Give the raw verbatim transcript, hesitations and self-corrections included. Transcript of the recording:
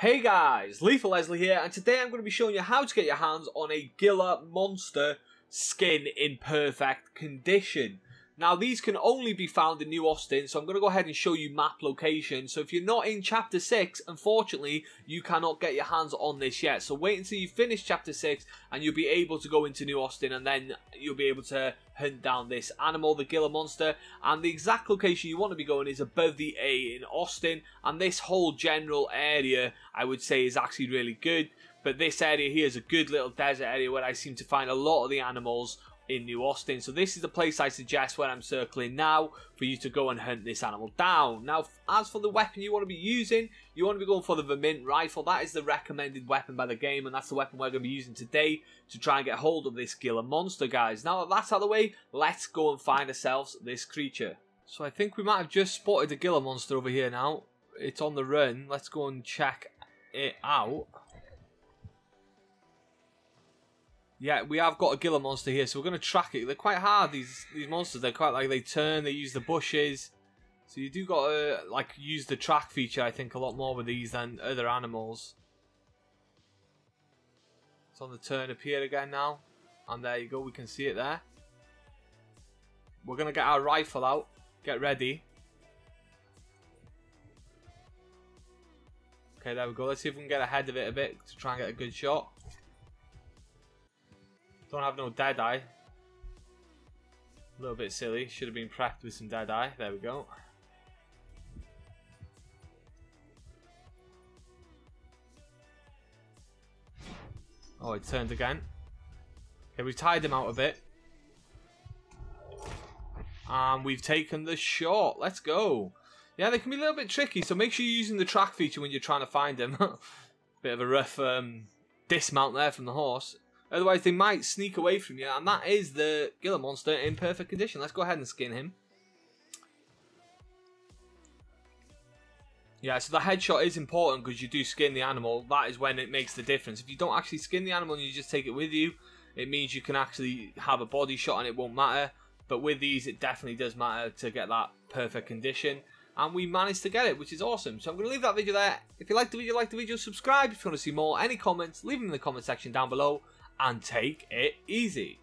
Hey guys, Lethal Leslie here, and today I'm going to be showing you how to get your hands on a Gila monster skin in perfect condition. Now these can only be found in New Austin, so I'm going to go ahead and show you map location. So if you're not in Chapter six, unfortunately you cannot get your hands on this yet. So wait until you finish Chapter six and you'll be able to go into New Austin, and then you'll be able to hunt down this animal, the Gila monster. And the exact location you want to be going is above the A in Austin, and this whole general area I would say is actually really good. But this area here is a good little desert area where I seem to find a lot of the animals in New Austin. So this is the place I suggest where I'm circling now for you to go and hunt this animal down. Now as for the weapon you want to be using, you want to be going for the Varmint rifle. That is the recommended weapon by the game, and that's the weapon we're going to be using today to try and get hold of this Gila monster, guys. Now that that's out of the way, let's go and find ourselves this creature. So I think we might have just spotted the Gila monster over here now. It's on the run. Let's go and check it out. Yeah, we have got a Gila monster here, so we're going to track it. They're quite hard, these these monsters. They're quite like, they turn, they use the bushes. So you do got to like use the track feature, I think, a lot more with these than other animals. It's on the turn up here again now. And there you go, we can see it there. We're going to get our rifle out. Get ready. Okay, there we go. Let's see if we can get ahead of it a bit to try and get a good shot. Don't have no dead eye. A little bit silly. Should have been prepped with some dead eye. There we go. Oh, it turned again. Okay, we've tied him out a bit. And we've taken the shot. Let's go. Yeah, they can be a little bit tricky, so make sure you're using the track feature when you're trying to find them. Bit of a rough um, dismount there from the horse. Otherwise, they might sneak away from you. And that is the Gila monster in perfect condition. Let's go ahead and skin him. Yeah, so the headshot is important because you do skin the animal. That is when it makes the difference. If you don't actually skin the animal and you just take it with you, it means you can actually have a body shot and it won't matter. But with these, it definitely does matter to get that perfect condition. And we managed to get it, which is awesome. So I'm going to leave that video there. If you liked the video, like the video. Subscribe if you want to see more. Any comments, leave them in the comment section down below. And take it easy.